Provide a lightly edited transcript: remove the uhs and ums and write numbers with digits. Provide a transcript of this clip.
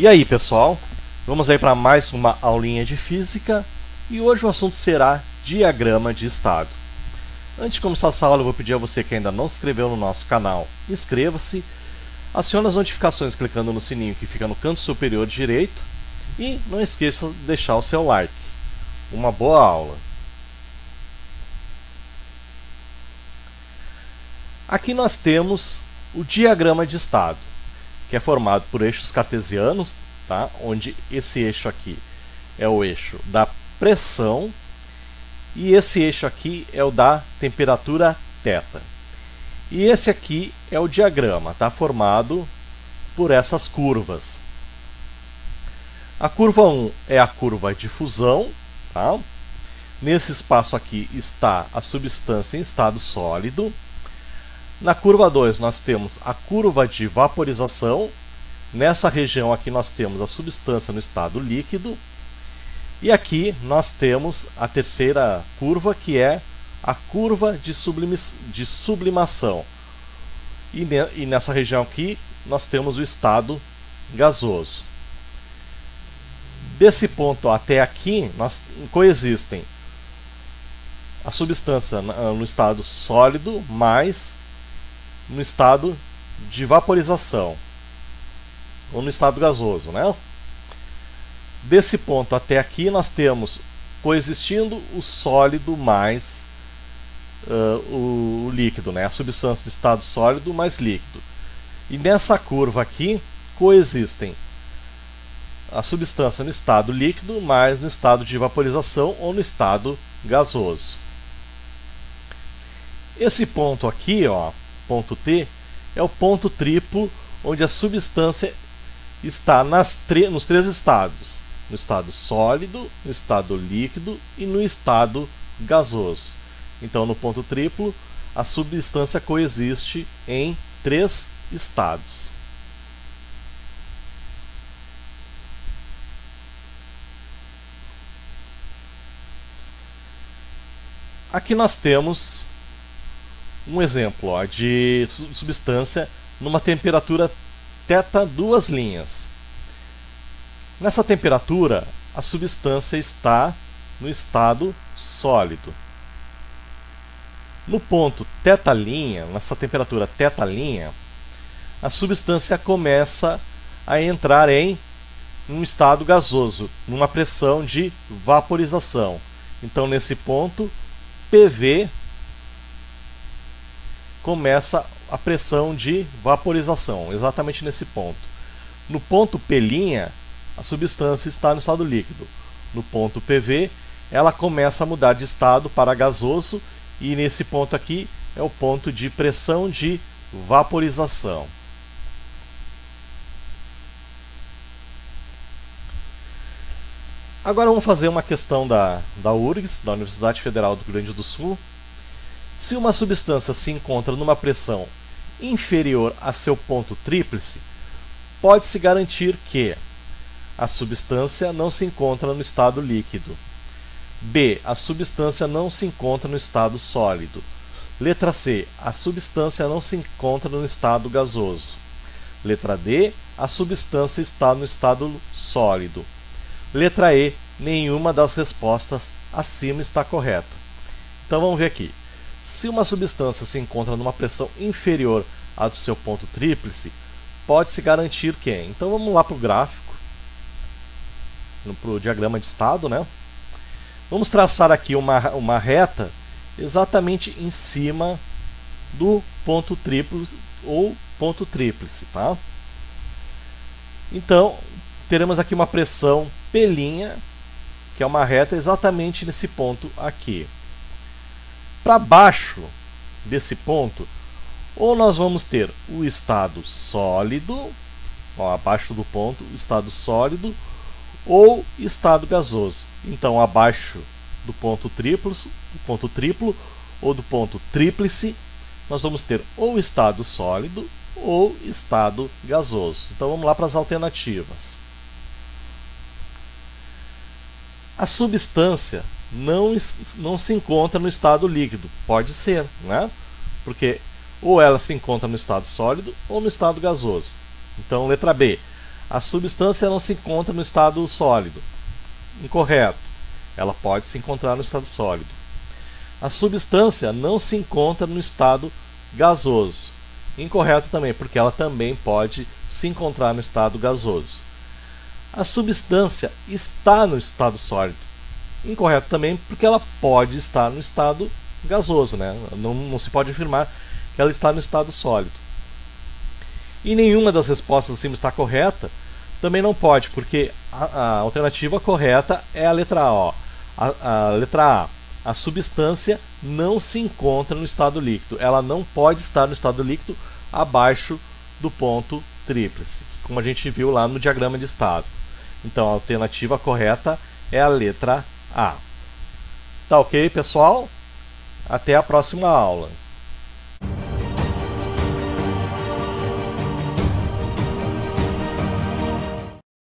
E aí, pessoal, vamos aí para mais uma aulinha de física e hoje o assunto será diagrama de estado. Antes de começar essa aula, eu vou pedir a você que ainda não se inscreveu no nosso canal, inscreva-se, acione as notificações clicando no sininho que fica no canto superior direito e não esqueça de deixar o seu like. Uma boa aula! Aqui nós temos o diagrama de estado, que é formado por eixos cartesianos, tá? Onde esse eixo aqui é o eixo da pressão e esse eixo aqui é o da temperatura θ. E esse aqui é o diagrama, tá? Formado por essas curvas. A curva 1 é a curva de fusão, tá? Nesse espaço aqui está a substância em estado sólido. Na curva 2 nós temos a curva de vaporização, nessa região aqui nós temos a substância no estado líquido e aqui nós temos a terceira curva que é a curva de sublimação e nessa região aqui nós temos o estado gasoso. Desse ponto até aqui nós coexistem a substância no estado sólido mais no estado de vaporização, ou no estado gasoso, né? Desse ponto até aqui nós temos coexistindo o sólido mais o líquido, né? A substância do estado sólido mais líquido. E nessa curva aqui coexistem a substância no estado líquido mais no estado de vaporização ou no estado gasoso. Esse ponto aqui, ó, ponto T, é o ponto triplo onde a substância está nos três estados, no estado sólido, no estado líquido e no estado gasoso. Então, no ponto triplo, a substância coexiste em três estados. Aqui nós temos um exemplo, ó, de substância numa temperatura θ duas linhas. Nessa temperatura, a substância está no estado sólido. No ponto θ', nessa temperatura θ', a substância começa a entrar em um estado gasoso, numa pressão de vaporização. Então, nesse ponto, PV começa a pressão de vaporização, exatamente nesse ponto. No ponto P', a substância está no estado líquido. No ponto PV, ela começa a mudar de estado para gasoso e nesse ponto aqui é o ponto de pressão de vaporização. Agora vamos fazer uma questão da UFRGS, da Universidade Federal do Rio Grande do Sul. Se uma substância se encontra numa pressão inferior a seu ponto tríplice, pode-se garantir que a substância não se encontra no estado líquido, b, a substância não se encontra no estado sólido, letra c, a substância não se encontra no estado gasoso, letra d, a substância está no estado sólido, letra e, nenhuma das respostas acima está correta. Então vamos ver aqui. Se uma substância se encontra numa pressão inferior à do seu ponto tríplice, pode-se garantir que... Então vamos lá para o gráfico, para o diagrama de estado, né? Vamos traçar aqui uma reta exatamente em cima do ponto triplo ou ponto tríplice, tá? Então, teremos aqui uma pressão P', que é uma reta exatamente nesse ponto aqui. Para baixo desse ponto, ou nós vamos ter o estado sólido, ó, abaixo do ponto, o estado sólido, ou estado gasoso. Então, abaixo do ponto triplo ou do ponto tríplice, nós vamos ter ou estado sólido ou estado gasoso. Então, vamos lá para as alternativas. A substância não se encontra no estado líquido, pode ser, né? Porque ou ela se encontra no estado sólido ou no estado gasoso. Então, letra B, A substância não se encontra no estado sólido. Incorreto. Ela pode se encontrar no estado sólido. A substância não se encontra no estado gasoso. Incorreto também, porque ela também pode se encontrar no estado gasoso. A substância está no estado sólido. Incorreto também, porque ela pode estar no estado gasoso, né? Não se pode afirmar que ela está no estado sólido. E nenhuma das respostas acima está correta, também não pode, porque a alternativa correta é a letra A. Ó. A letra A. A substância não se encontra no estado líquido. Ela não pode estar no estado líquido abaixo do ponto tríplice, como a gente viu lá no diagrama de estado. Então, a alternativa correta é a letra A. Tá ok, pessoal? Até a próxima aula.